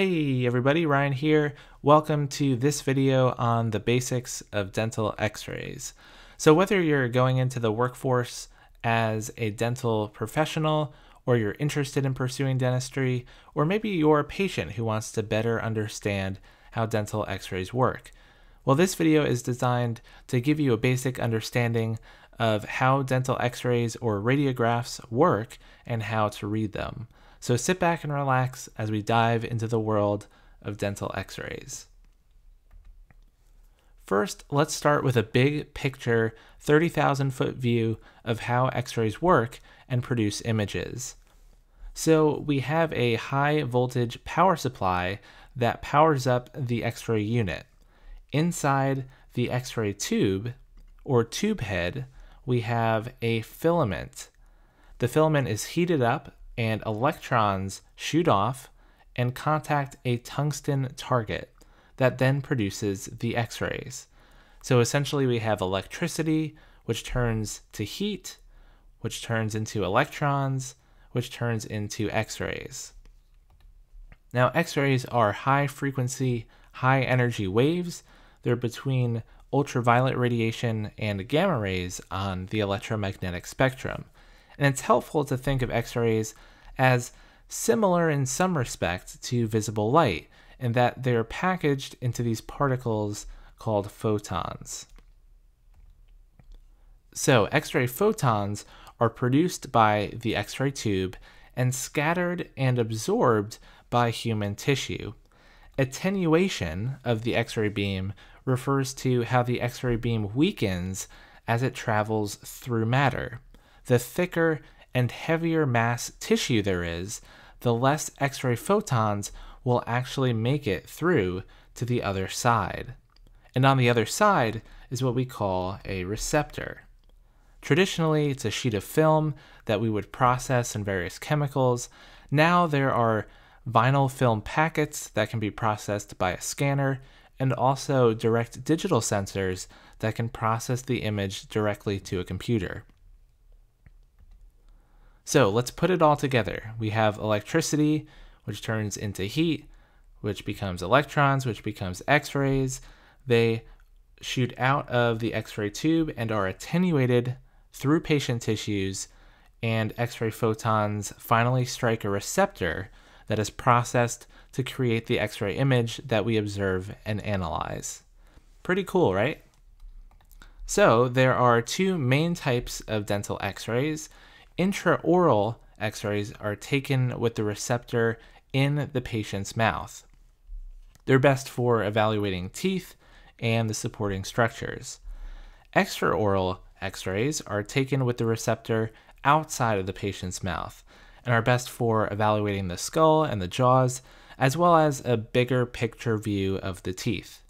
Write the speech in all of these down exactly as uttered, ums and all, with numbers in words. Hey everybody, Ryan here. Welcome to this video on the basics of dental x-rays. So whether you're going into the workforce as a dental professional, or you're interested in pursuing dentistry, or maybe you're a patient who wants to better understand how dental x-rays work. Well, this video is designed to give you a basic understanding of how dental x-rays or radiographs work and how to read them. So sit back and relax as we dive into the world of dental x-rays. First, let's start with a big picture, thirty thousand foot view of how x-rays work and produce images. So we have a high voltage power supply that powers up the x-ray unit. Inside the x-ray tube or tube head, we have a filament. The filament is heated up and electrons shoot off and contact a tungsten target that then produces the x-rays. So essentially we have electricity, which turns to heat, which turns into electrons, which turns into x-rays. Now x-rays are high frequency, high energy waves. They're between ultraviolet radiation and gamma rays on the electromagnetic spectrum. And it's helpful to think of x-rays as similar in some respect to visible light, in that they're packaged into these particles called photons. So x-ray photons are produced by the x-ray tube and scattered and absorbed by human tissue. Attenuation of the x-ray beam refers to how the x-ray beam weakens as it travels through matter. The thicker and heavier mass tissue there is, the less x-ray photons will actually make it through to the other side. And on the other side is what we call a receptor. Traditionally, it's a sheet of film that we would process in various chemicals. Now there are vinyl film packets that can be processed by a scanner, and also direct digital sensors that can process the image directly to a computer. So let's put it all together. We have electricity, which turns into heat, which becomes electrons, which becomes x-rays. They shoot out of the x-ray tube and are attenuated through patient tissues, and x-ray photons finally strike a receptor that is processed to create the x-ray image that we observe and analyze. Pretty cool, right? So there are two main types of dental x-rays. Intraoral x-rays are taken with the receptor in the patient's mouth. They're best for evaluating teeth and the supporting structures. Extraoral x-rays are taken with the receptor outside of the patient's mouth and are best for evaluating the skull and the jaws, as well as a bigger picture view of the teeth.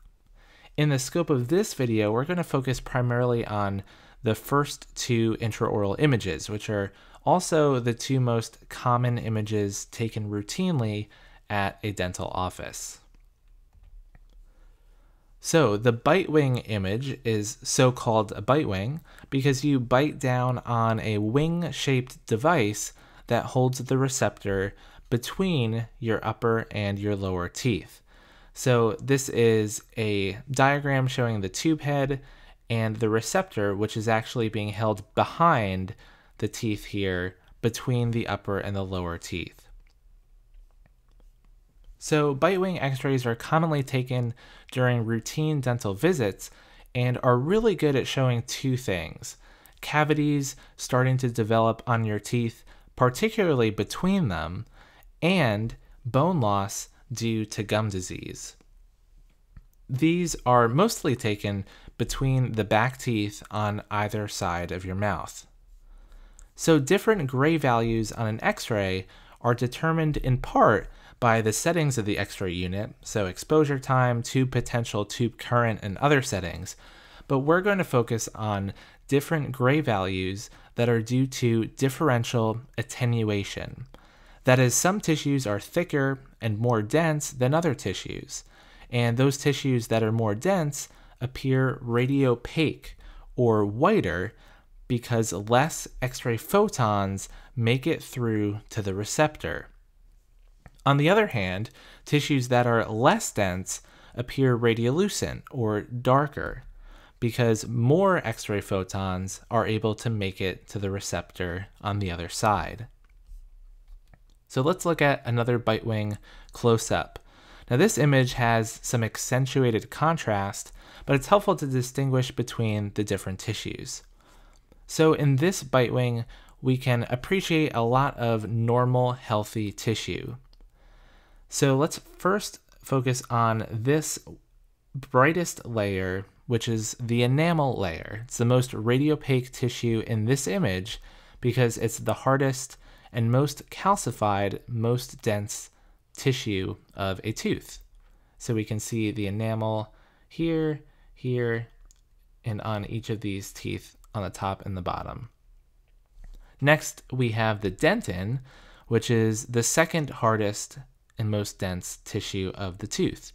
In the scope of this video, we're going to focus primarily on the first two intraoral images, which are also the two most common images taken routinely at a dental office. So the bite wing image is so-called a bite wing because you bite down on a wing-shaped device that holds the receptor between your upper and your lower teeth. So this is a diagram showing the tube head and the receptor, which is actually being held behind the teeth here, between the upper and the lower teeth. So bite wing x-rays are commonly taken during routine dental visits and are really good at showing two things: cavities starting to develop on your teeth, particularly between them, and bone loss due to gum disease. These are mostly taken between the back teeth on either side of your mouth. So different gray values on an x-ray are determined in part by the settings of the x-ray unit, so exposure time, tube potential, tube current, and other settings, but we're going to focus on different gray values that are due to differential attenuation. That is, some tissues are thicker and more dense than other tissues, and those tissues that are more dense appear radiopaque or whiter because less x-ray photons make it through to the receptor. On the other hand, tissues that are less dense appear radiolucent or darker because more X-ray photons are able to make it to the receptor on the other side. So let's look at another bite wing close-up. Now this image has some accentuated contrast, but it's helpful to distinguish between the different tissues. So in this bite wing, we can appreciate a lot of normal, healthy tissue. So let's first focus on this brightest layer, which is the enamel layer. It's the most radiopaque tissue in this image because it's the hardest and most calcified, most dense tissue of a tooth. So we can see the enamel here, here, and on each of these teeth on the top and the bottom. Next, we have the dentin, which is the second hardest and most dense tissue of the tooth.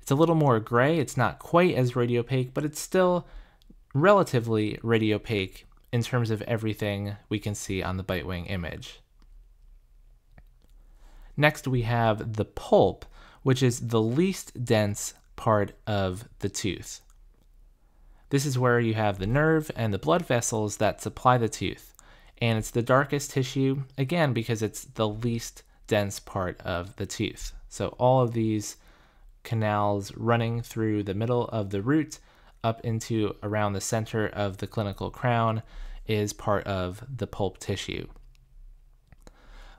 It's a little more gray. It's not quite as radiopaque, but it's still relatively radiopaque in terms of everything we can see on the bite wing image. Next, we have the pulp, which is the least dense part of the tooth. This is where you have the nerve and the blood vessels that supply the tooth. And it's the darkest tissue, again, because it's the least dense part of the tooth. So all of these canals running through the middle of the root up into around the center of the clinical crown is part of the pulp tissue.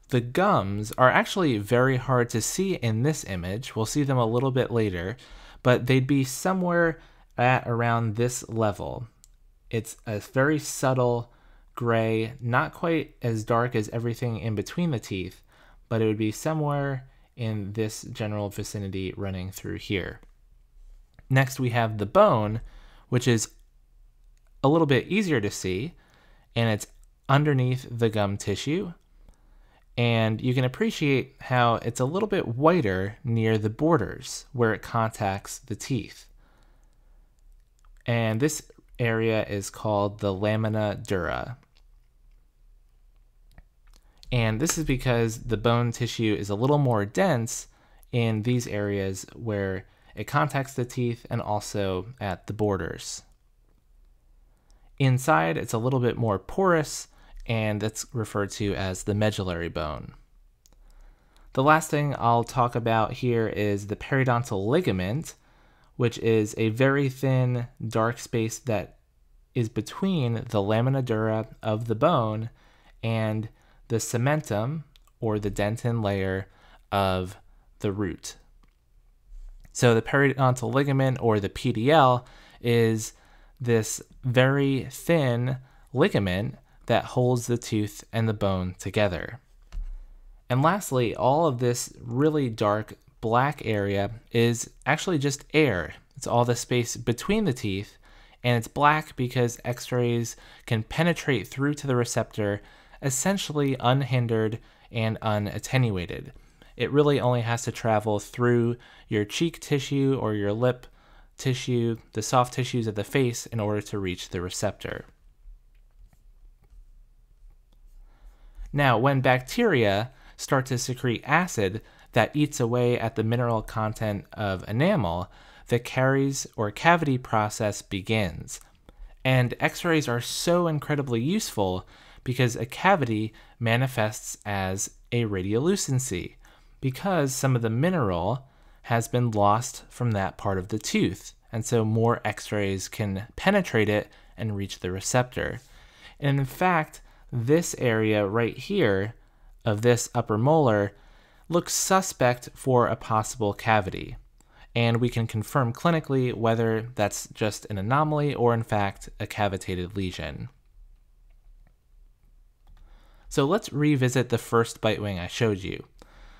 The gums are actually very hard to see in this image. We'll see them a little bit later, but they'd be somewhere at around this level. It's a very subtle gray, not quite as dark as everything in between the teeth, but it would be somewhere in this general vicinity running through here. Next, we have the bone, which is a little bit easier to see, and it's underneath the gum tissue. And you can appreciate how it's a little bit whiter near the borders where it contacts the teeth. And this area is called the lamina dura. And this is because the bone tissue is a little more dense in these areas where it contacts the teeth and also at the borders. Inside, it's a little bit more porous, and that's referred to as the medullary bone. The last thing I'll talk about here is the periodontal ligament, which is a very thin, dark space that is between the lamina dura of the bone and the cementum, or the dentin layer of the root. So the periodontal ligament, or the P D L, is this very thin ligament that holds the tooth and the bone together. And lastly, all of this really dark black area is actually just air. It's all the space between the teeth, and it's black because X-rays can penetrate through to the receptor essentially unhindered and unattenuated. It really only has to travel through your cheek tissue or your lip tissue, the soft tissues of the face, in order to reach the receptor. Now, when bacteria start to secrete acid that eats away at the mineral content of enamel, the caries or cavity process begins. And X-rays are so incredibly useful because a cavity manifests as a radiolucency because some of the mineral has been lost from that part of the tooth, and so more X-rays can penetrate it and reach the receptor. And in fact, this area right here of this upper molar looks suspect for a possible cavity, and we can confirm clinically whether that's just an anomaly or in fact a cavitated lesion. So let's revisit the first bite wing I showed you.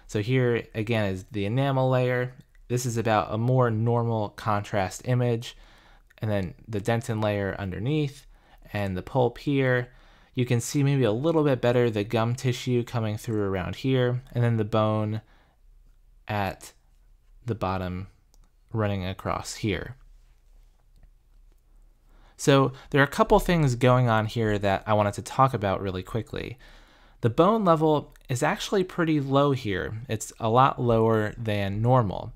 So here again is the enamel layer. This is about a more normal contrast image, and then the dentin layer underneath and the pulp here. You can see maybe a little bit better the gum tissue coming through around here, and then the bone at the bottom running across here. So there are a couple things going on here that I wanted to talk about really quickly. The bone level is actually pretty low here. It's a lot lower than normal.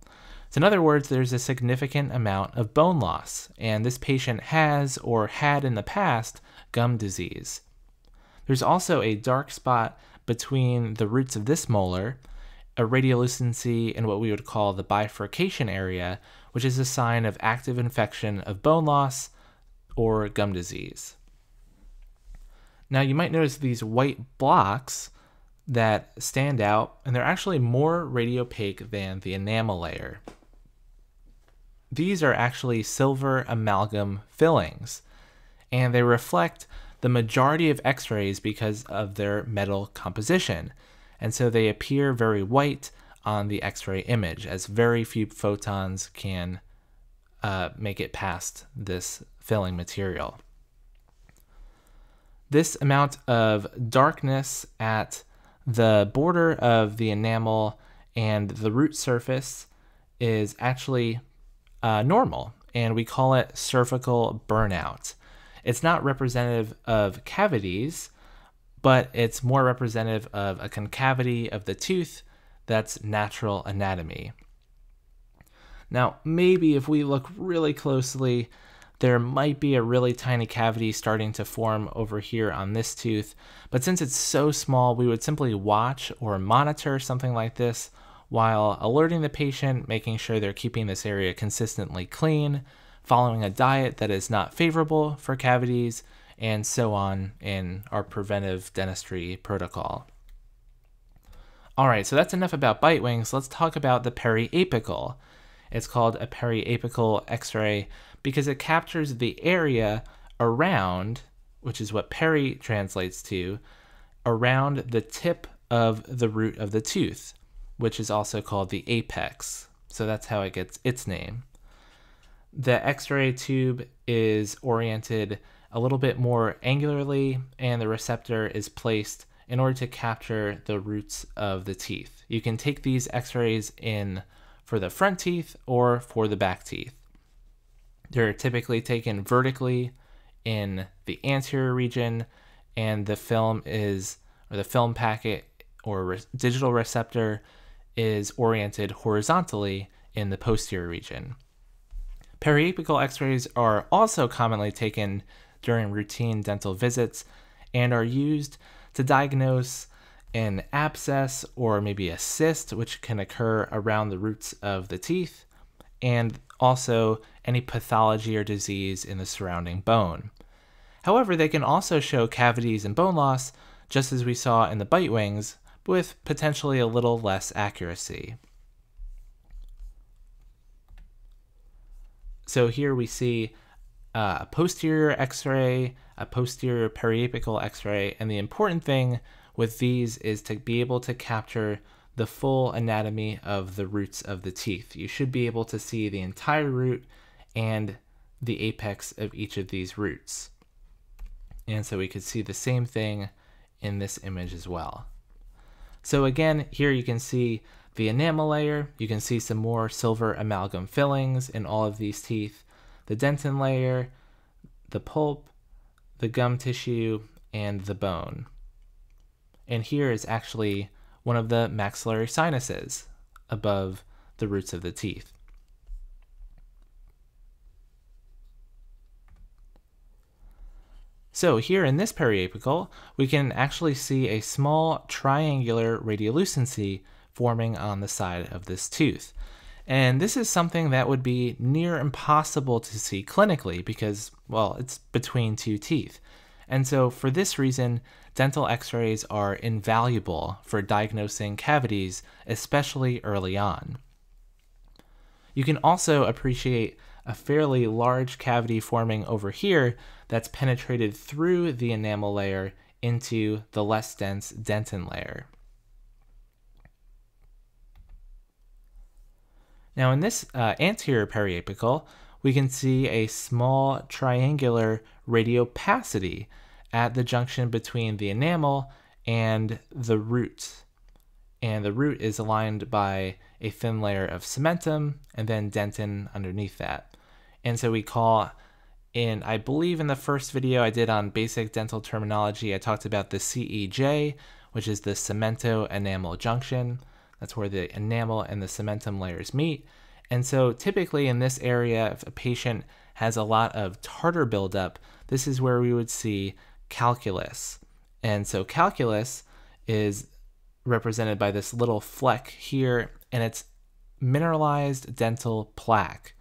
So in other words, there's a significant amount of bone loss, and this patient has or had in the past gum disease. There's also a dark spot between the roots of this molar, a radiolucency in what we would call the bifurcation area, which is a sign of active infection of bone loss or gum disease. Now you might notice these white blocks that stand out, and they're actually more radiopaque than the enamel layer. These are actually silver amalgam fillings, and they reflect the majority of X-rays because of their metal composition, and so they appear very white on the X-ray image, as very few photons can uh, make it past this filling material. This amount of darkness at the border of the enamel and the root surface is actually uh, normal, and we call it cervical burnout. It's not representative of cavities, but it's more representative of a concavity of the tooth that's natural anatomy. Now, maybe if we look really closely, there might be a really tiny cavity starting to form over here on this tooth, but since it's so small, we would simply watch or monitor something like this while alerting the patient, making sure they're keeping this area consistently clean, following a diet that is not favorable for cavities, and so on in our preventive dentistry protocol. All right, so that's enough about bite wings. Let's talk about the periapical. It's called a periapical X-ray because it captures the area around, which is what peri translates to, around the tip of the root of the tooth, which is also called the apex. So that's how it gets its name. The X-ray tube is oriented a little bit more angularly, and the receptor is placed in order to capture the roots of the teeth. You can take these X-rays in for the front teeth or for the back teeth. They're typically taken vertically in the anterior region, and the film is, or the film packet or re- digital receptor is oriented horizontally in the posterior region. Periapical X-rays are also commonly taken during routine dental visits and are used to diagnose an abscess or maybe a cyst, which can occur around the roots of the teeth, and also any pathology or disease in the surrounding bone. However, they can also show cavities and bone loss, just as we saw in the bite wings, with potentially a little less accuracy. So here we see a posterior X-ray, a posterior periapical X-ray, and the important thing with these is to be able to capture the full anatomy of the roots of the teeth. You should be able to see the entire root and the apex of each of these roots. And so we could see the same thing in this image as well. So again, here you can see the enamel layer, you can see some more silver amalgam fillings in all of these teeth, the dentin layer, the pulp, the gum tissue, and the bone. And here is actually one of the maxillary sinuses above the roots of the teeth. So here in this periapical, we can actually see a small triangular radiolucency forming on the side of this tooth. And this is something that would be near impossible to see clinically because, well, it's between two teeth. And so for this reason, dental X-rays are invaluable for diagnosing cavities, especially early on. You can also appreciate a fairly large cavity forming over here that's penetrated through the enamel layer into the less dense dentin layer. Now in this uh, anterior periapical, we can see a small triangular radiopacity at the junction between the enamel and the root. And the root is aligned by a thin layer of cementum and then dentin underneath that. And so we call, in, I believe in the first video I did on basic dental terminology, I talked about the C E J, which is the cemento-enamel junction. That's where the enamel and the cementum layers meet. And so typically in this area, if a patient has a lot of tartar buildup, this is where we would see calculus. And so calculus is represented by this little fleck here, and it's mineralized dental plaque.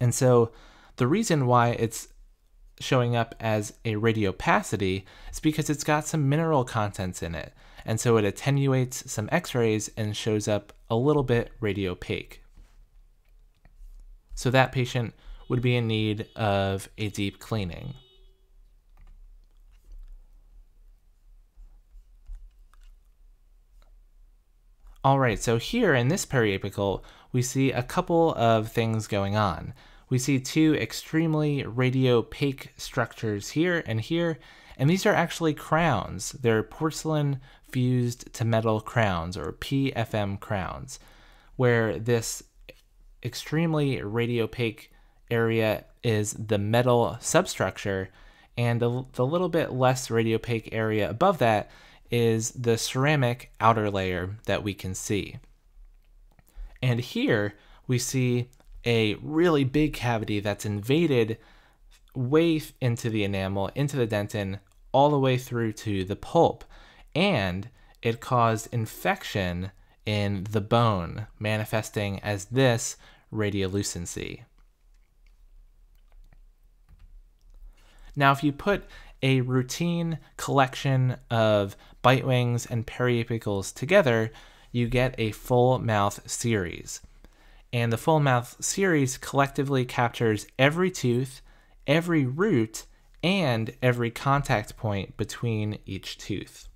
And so the reason why it's showing up as a radiopacity is because it's got some mineral contents in it. And so it attenuates some x-rays and shows up a little bit radiopaque. So that patient would be in need of a deep cleaning. All right, so here in this periapical, we see a couple of things going on. We see two extremely radiopaque structures here and here, and these are actually crowns. They're porcelain fused to metal crowns, or P F M crowns, where this extremely radiopaque area is the metal substructure, and the, the little bit less radiopaque area above that is the ceramic outer layer that we can see. And here we see a really big cavity that's invaded way into the enamel, into the dentin, all the way through to the pulp. And it caused infection in the bone, manifesting as this radiolucency. Now, if you put a routine collection of bite wings and periapicals together, you get a full mouth series. And the full mouth series collectively captures every tooth, every root, and every contact point between each tooth.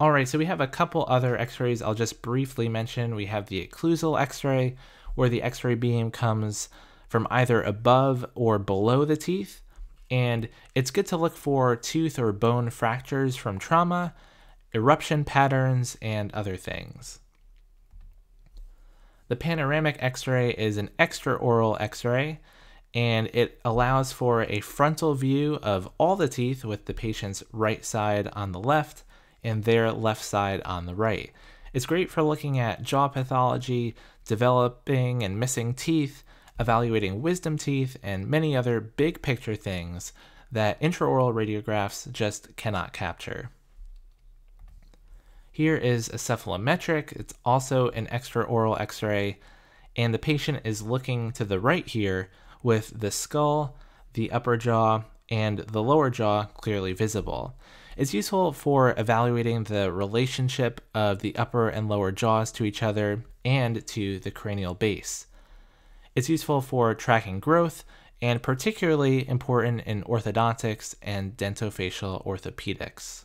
All right, so we have a couple other x-rays I'll just briefly mention. We have the occlusal x-ray, where the x-ray beam comes from either above or below the teeth. And it's good to look for tooth or bone fractures from trauma, eruption patterns, and other things. The panoramic x-ray is an extraoral x-ray, and it allows for a frontal view of all the teeth with the patient's right side on the left and their left side on the right. It's great for looking at jaw pathology, developing and missing teeth, evaluating wisdom teeth, and many other big picture things that intraoral radiographs just cannot capture. Here is a cephalometric. It's also an extraoral x-ray, and the patient is looking to the right here with the skull, the upper jaw, and the lower jaw clearly visible. It's useful for evaluating the relationship of the upper and lower jaws to each other and to the cranial base. It's useful for tracking growth, and particularly important in orthodontics and dentofacial orthopedics.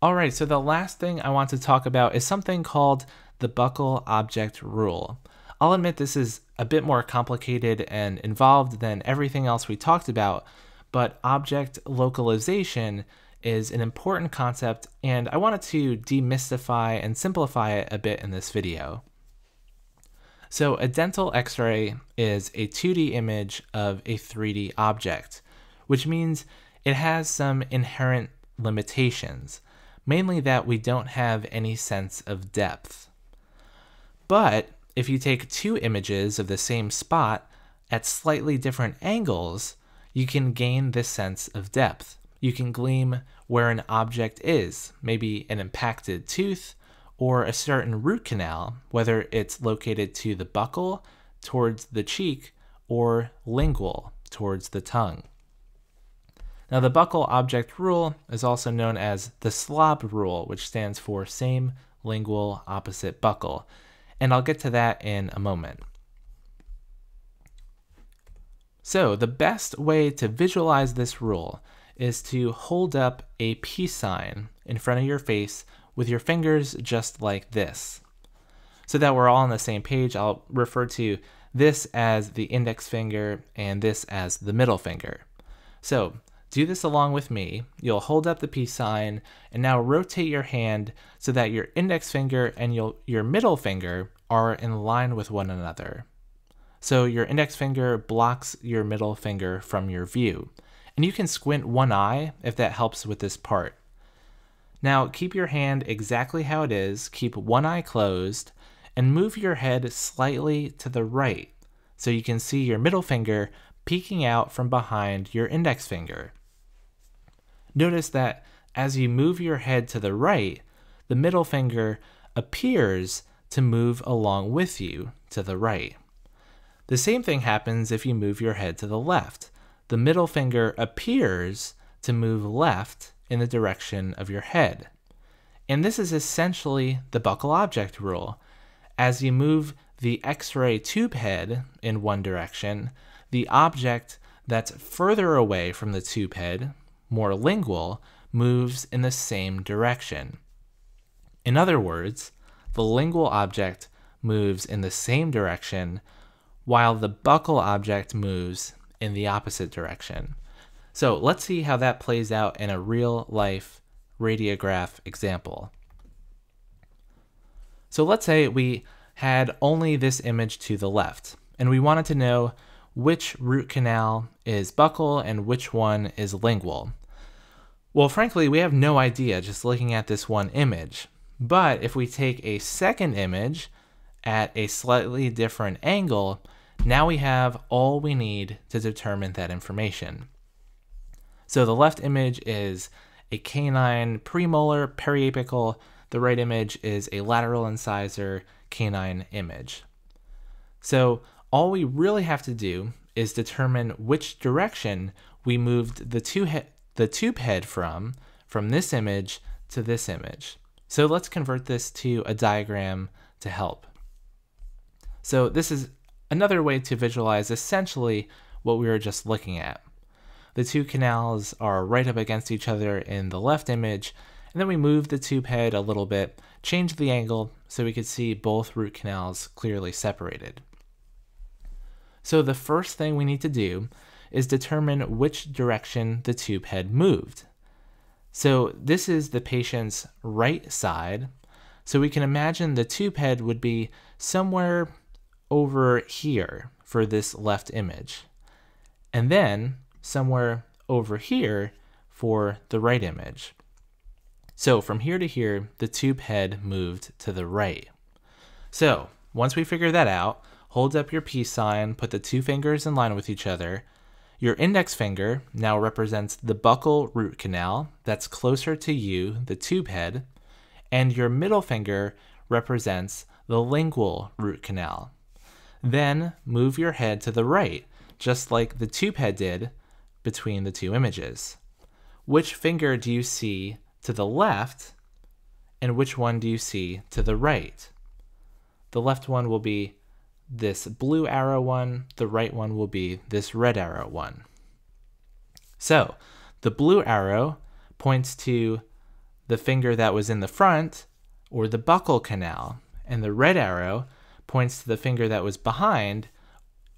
All right, so the last thing I want to talk about is something called the buccal object rule. I'll admit this is a bit more complicated and involved than everything else we talked about, but object localization is an important concept, and I wanted to demystify and simplify it a bit in this video. So a dental x-ray is a two D image of a three D object, which means it has some inherent limitations, mainly that we don't have any sense of depth. But if you take two images of the same spot at slightly different angles, you can gain this sense of depth. You can glean where an object is, maybe an impacted tooth, or a certain root canal, whether it's located to the buccal, towards the cheek, or lingual, towards the tongue. Now, the buccal object rule is also known as the slob rule, which stands for same lingual opposite buccal, and I'll get to that in a moment. So the best way to visualize this rule is to hold up a peace sign in front of your face with your fingers just like this. So that we're all on the same page, I'll refer to this as the index finger and this as the middle finger. So do this along with me. You'll hold up the peace sign and now rotate your hand so that your index finger and your middle finger are in line with one another. so your index finger blocks your middle finger from your view. And you can squint one eye if that helps with this part. Now keep your hand exactly how it is, keep one eye closed, and move your head slightly to the right so you can see your middle finger peeking out from behind your index finger. Notice that as you move your head to the right, the middle finger appears to move along with you to the right. The same thing happens if you move your head to the left. The middle finger appears to move left in the direction of your head. And this is essentially the buccal object rule. As you move the X-ray tube head in one direction, the object that's further away from the tube head, more lingual, moves in the same direction. In other words, the lingual object moves in the same direction while the buccal object moves in the opposite direction. So let's see how that plays out in a real-life radiograph example. So let's say we had only this image to the left, and we wanted to know which root canal is buccal and which one is lingual. Well, frankly, we have no idea just looking at this one image. But if we take a second image at a slightly different angle, now we have all we need to determine that information. So the left image is a canine premolar periapical. The right image is a lateral incisor canine image. So all we really have to do is determine which direction we moved the, two he the tube head from, from this image to this image. So let's convert this to a diagram to help. So this is another way to visualize essentially what we were just looking at. The two canals are right up against each other in the left image, and then we move the tube head a little bit, change the angle so we could see both root canals clearly separated. So the first thing we need to do is determine which direction the tube head moved. So this is the patient's right side. So we can imagine the tube head would be somewhere over here for this left image, and then somewhere over here for the right image. So from here to here, the tube head moved to the right. So once we figure that out, hold up your peace sign, put the two fingers in line with each other. Your index finger now represents the buccal root canal that's closer to you, the tube head, and your middle finger represents the lingual root canal. Then move your head to the right, just like the tube head did between the two images. Which finger do you see to the left, and which one do you see to the right? The left one will be this blue arrow one, the right one will be this red arrow one. So the blue arrow points to the finger that was in the front, or the buccal canal, and the red arrow points to the finger that was behind,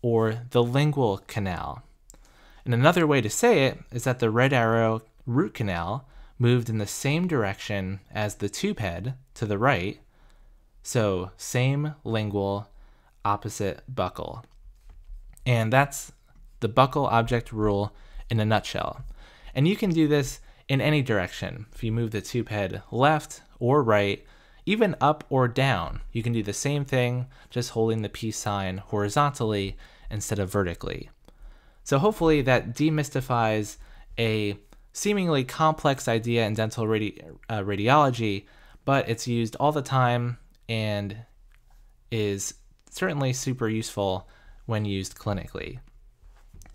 or the lingual canal. And another way to say it is that the red arrow root canal moved in the same direction as the tube head to the right, so same lingual, opposite buccal. And that's the buccal object rule in a nutshell. And you can do this in any direction. If you move the tube head left or right, even up or down, you can do the same thing, just holding the peace sign horizontally instead of vertically. So hopefully that demystifies a seemingly complex idea in dental radi uh, radiology, but it's used all the time and is certainly super useful when used clinically.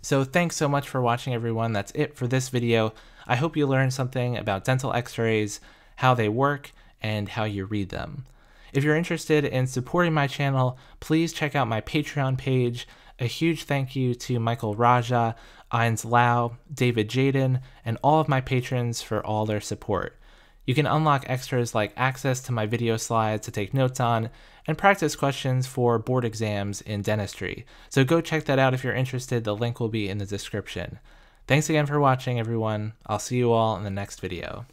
So thanks so much for watching, everyone. That's it for this video. I hope you learned something about dental x-rays, how they work, and how you read them. If you're interested in supporting my channel, please check out my Patreon page. A huge thank you to Michael Raja, Ainz Lau, David Jaden, and all of my patrons for all their support. You can unlock extras like access to my video slides to take notes on and practice questions for board exams in dentistry. So go check that out if you're interested. The link will be in the description. Thanks again for watching, everyone. I'll see you all in the next video.